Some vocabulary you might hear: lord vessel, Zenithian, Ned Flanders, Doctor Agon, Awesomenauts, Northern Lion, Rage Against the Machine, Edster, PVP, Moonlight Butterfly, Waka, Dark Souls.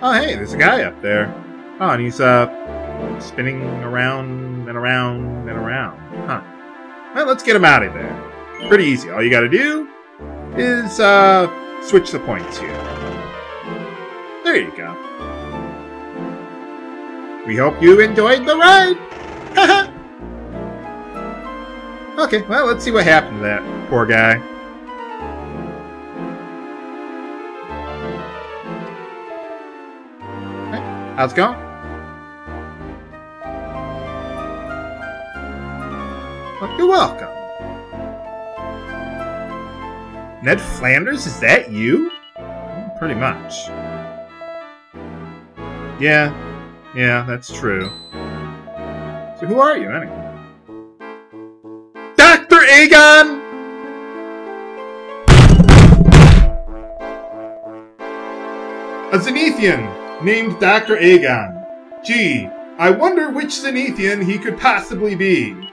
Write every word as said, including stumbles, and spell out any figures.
Oh hey, there's a guy up there. Oh, and he's uh spinning around and around and around. Huh. Well, let's get him out of there. Pretty easy. All you gotta do is uh switch the points here. There you go. We hope you enjoyed the ride! Haha! Okay, well, let's see what happened to that poor guy. Hey, how's it going? Well, you're welcome. Ned Flanders, is that you? Pretty much. Yeah, yeah, that's true. So who are you, anyway? Doctor Agon! A Zenithian named Doctor Agon. Gee, I wonder which Zenithian he could possibly be.